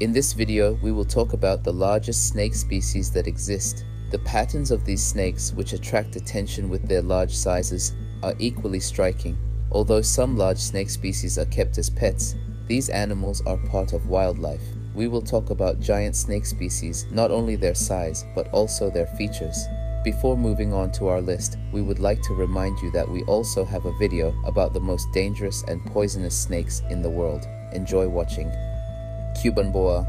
In this video, we will talk about the largest snake species that exist. The patterns of these snakes, which attract attention with their large sizes, are equally striking. Although some large snake species are kept as pets, these animals are part of wildlife. We will talk about giant snake species, not only their size, but also their features. Before moving on to our list, we would like to remind you that we also have a video about the most dangerous and poisonous snakes in the world. Enjoy watching. Cuban boa.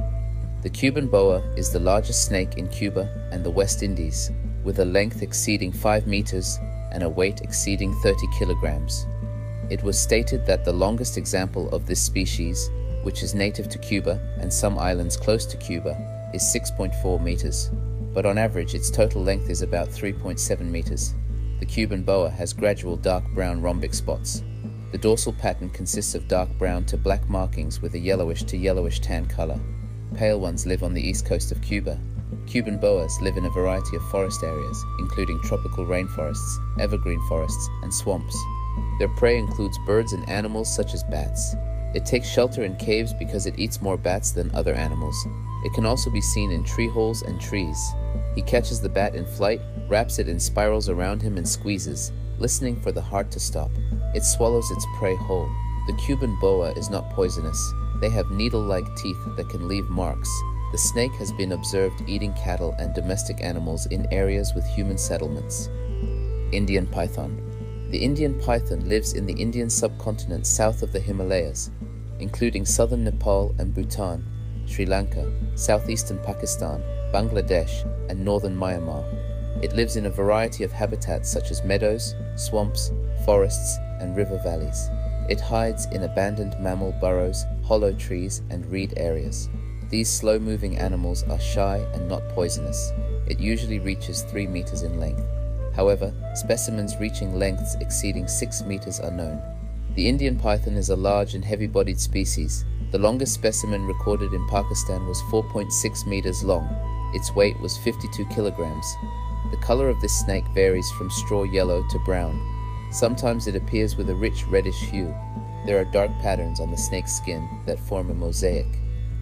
The Cuban boa is the largest snake in Cuba and the West Indies, with a length exceeding 5 meters and a weight exceeding 30 kilograms. It was stated that the longest example of this species, which is native to Cuba and some islands close to Cuba, is 6.4 meters, but on average its total length is about 3.7 meters. The Cuban boa has gradual dark brown rhombic spots. The dorsal pattern consists of dark brown to black markings with a yellowish to yellowish tan color. Pale ones live on the east coast of Cuba. Cuban boas live in a variety of forest areas, including tropical rainforests, evergreen forests, and swamps. Their prey includes birds and animals such as bats. It takes shelter in caves because it eats more bats than other animals. It can also be seen in tree holes and trees. He catches the bat in flight, wraps it in spirals around him, and squeezes, listening for the heart to stop. It swallows its prey whole. The Cuban boa is not poisonous. They have needle-like teeth that can leave marks. The snake has been observed eating cattle and domestic animals in areas with human settlements. Indian python. The Indian python lives in the Indian subcontinent south of the Himalayas, including southern Nepal and Bhutan, Sri Lanka, southeastern Pakistan, Bangladesh, and northern Myanmar. It lives in a variety of habitats such as meadows, swamps, forests, and river valleys. It hides in abandoned mammal burrows, hollow trees, and reed areas. These slow-moving animals are shy and not poisonous. It usually reaches 3 meters in length. However, specimens reaching lengths exceeding 6 meters are known. The Indian python is a large and heavy-bodied species. The longest specimen recorded in Pakistan was 4.6 meters long. Its weight was 52 kilograms. The color of this snake varies from straw yellow to brown. Sometimes it appears with a rich reddish hue. There are dark patterns on the snake's skin that form a mosaic.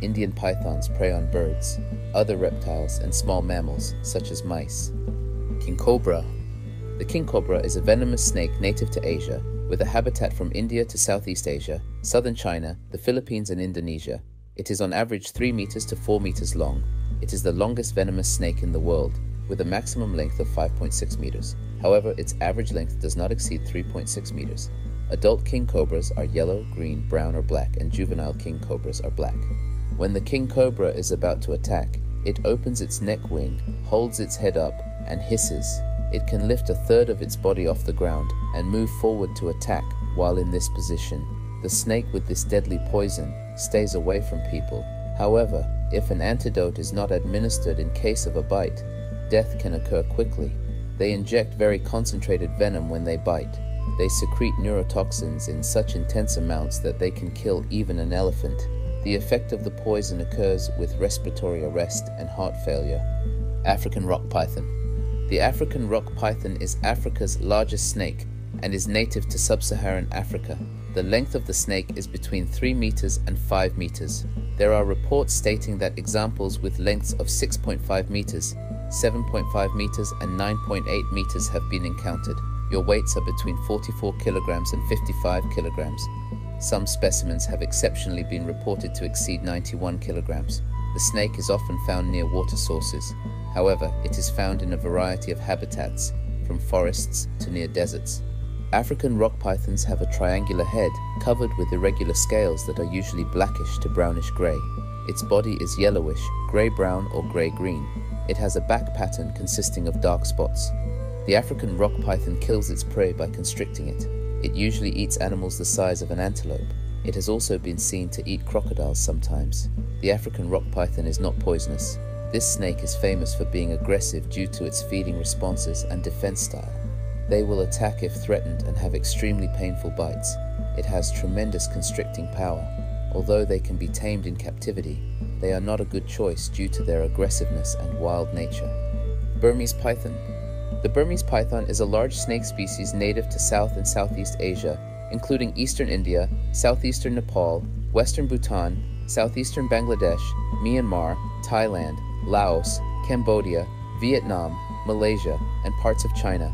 Indian pythons prey on birds, other reptiles, and small mammals such as mice. King cobra. The king cobra is a venomous snake native to Asia, with a habitat from India to Southeast Asia, southern China, the Philippines, and Indonesia. It is on average 3 meters to 4 meters long. It is the longest venomous snake in the world, with a maximum length of 5.6 meters. However, its average length does not exceed 3.6 meters. Adult king cobras are yellow, green, brown, or black, and juvenile king cobras are black. When the king cobra is about to attack, it opens its neck wing, holds its head up, and hisses. It can lift a third of its body off the ground and move forward to attack while in this position. The snake with this deadly poison stays away from people. However, if an antidote is not administered in case of a bite, death can occur quickly. They inject very concentrated venom when they bite. They secrete neurotoxins in such intense amounts that they can kill even an elephant. The effect of the poison occurs with respiratory arrest and heart failure. African rock python. The African rock python is Africa's largest snake and is native to sub-Saharan Africa. The length of the snake is between 3 meters and 5 meters. There are reports stating that examples with lengths of 6.5 meters, 7.5 meters, and 9.8 meters have been encountered. Your weights are between 44 kilograms and 55 kilograms. Some specimens have exceptionally been reported to exceed 91 kilograms. The snake is often found near water sources. However, it is found in a variety of habitats, from forests to near deserts. African rock pythons have a triangular head covered with irregular scales that are usually blackish to brownish gray. Its body is yellowish, gray-brown, or gray-green. It has a back pattern consisting of dark spots. The African rock python kills its prey by constricting it. It usually eats animals the size of an antelope. It has also been seen to eat crocodiles sometimes. The African rock python is not poisonous. This snake is famous for being aggressive due to its feeding responses and defense style. They will attack if threatened and have extremely painful bites. It has tremendous constricting power. Although they can be tamed in captivity, they are not a good choice due to their aggressiveness and wild nature. Burmese python. The Burmese python is a large snake species native to South and Southeast Asia, including eastern India, southeastern Nepal, western Bhutan, southeastern Bangladesh, Myanmar, Thailand, Laos, Cambodia, Vietnam, Malaysia, and parts of China.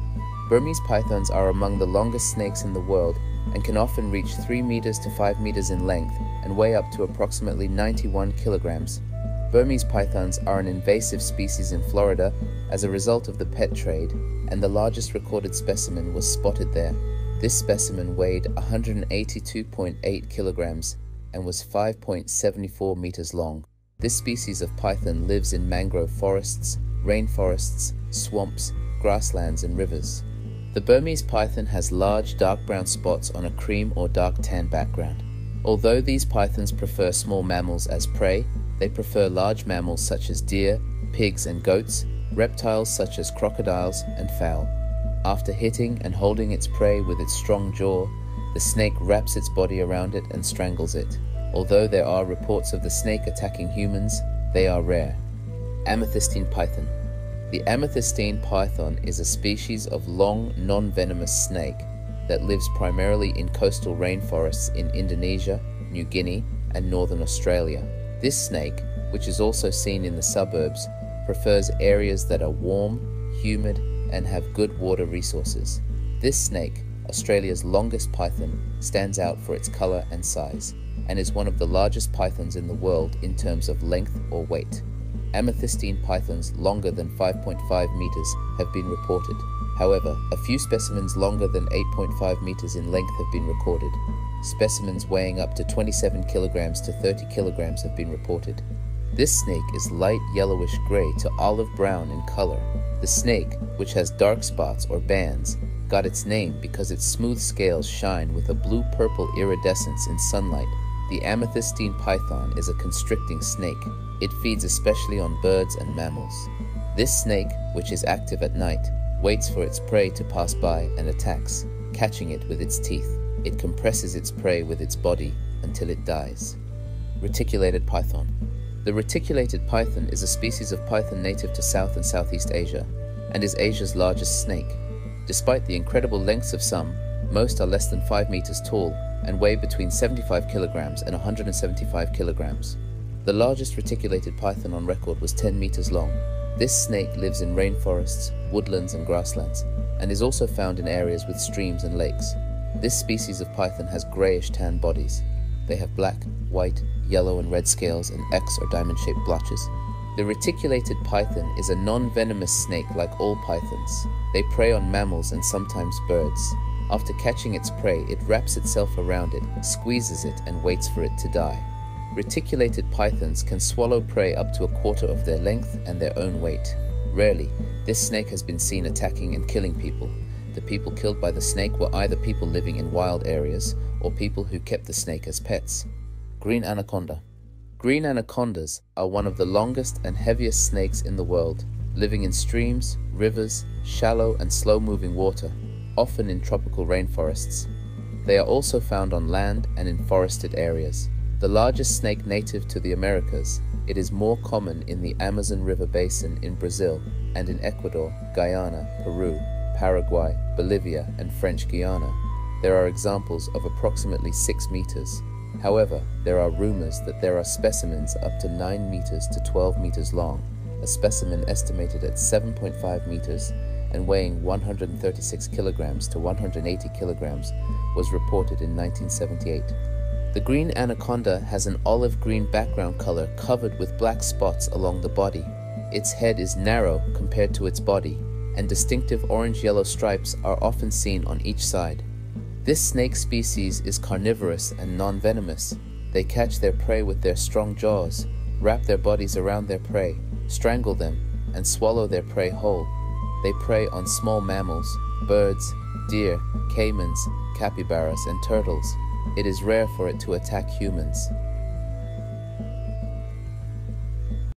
Burmese pythons are among the longest snakes in the world and can often reach 3 meters to 5 meters in length and weigh up to approximately 91 kilograms. Burmese pythons are an invasive species in Florida as a result of the pet trade, and the largest recorded specimen was spotted there. This specimen weighed 182.8 kilograms and was 5.74 meters long. This species of python lives in mangrove forests, rainforests, swamps, grasslands, and rivers. The Burmese python has large dark brown spots on a cream or dark tan background. Although these pythons prefer small mammals as prey, they prefer large mammals such as deer, pigs and goats, reptiles such as crocodiles, and fowl. After hitting and holding its prey with its strong jaw, the snake wraps its body around it and strangles it. Although there are reports of the snake attacking humans, they are rare. Amethystine python. The amethystine python is a species of long, non-venomous snake that lives primarily in coastal rainforests in Indonesia, New Guinea, and northern Australia. This snake, which is also seen in the suburbs, prefers areas that are warm, humid, and have good water resources. This snake, Australia's longest python, stands out for its color and size, and is one of the largest pythons in the world in terms of length or weight. Amethystine pythons longer than 5.5 meters have been reported. However, a few specimens longer than 8.5 meters in length have been recorded. Specimens weighing up to 27 kilograms to 30 kilograms have been reported. This snake is light yellowish gray to olive brown in color. The snake, which has dark spots or bands, got its name because its smooth scales shine with a blue-purple iridescence in sunlight. The amethystine python is a constricting snake. It feeds especially on birds and mammals. This snake, which is active at night, waits for its prey to pass by and attacks, catching it with its teeth. It compresses its prey with its body until it dies. Reticulated python. The reticulated python is a species of python native to South and Southeast Asia, and is Asia's largest snake. Despite the incredible lengths of some, most are less than 5 meters tall and weigh between 75 kilograms and 175 kilograms. The largest reticulated python on record was 10 meters long. This snake lives in rainforests, woodlands and grasslands, and is also found in areas with streams and lakes. This species of python has grayish-tan bodies. They have black, white, yellow and red scales and X or diamond-shaped blotches. The reticulated python is a non-venomous snake like all pythons. They prey on mammals and sometimes birds. After catching its prey, it wraps itself around it, squeezes it, and waits for it to die. Reticulated pythons can swallow prey up to a quarter of their length and their own weight. Rarely, this snake has been seen attacking and killing people. The people killed by the snake were either people living in wild areas or people who kept the snake as pets. Green anaconda. Green anacondas are one of the longest and heaviest snakes in the world, living in streams, rivers, shallow and slow-moving water, often in tropical rainforests. They are also found on land and in forested areas. The largest snake native to the Americas, it is more common in the Amazon River basin in Brazil and in Ecuador, Guyana, Peru, Paraguay, Bolivia, and French Guiana. There are examples of approximately 6 meters. However, there are rumors that there are specimens up to 9 meters to 12 meters long, a specimen estimated at 7.5 meters and weighing 136 kilograms to 180 kilograms was reported in 1978. The green anaconda has an olive-green background color covered with black spots along the body. Its head is narrow compared to its body, and distinctive orange-yellow stripes are often seen on each side. This snake species is carnivorous and non-venomous. They catch their prey with their strong jaws, wrap their bodies around their prey, strangle them, and swallow their prey whole. They prey on small mammals, birds, deer, caimans, capybaras, and turtles. It is rare for it to attack humans.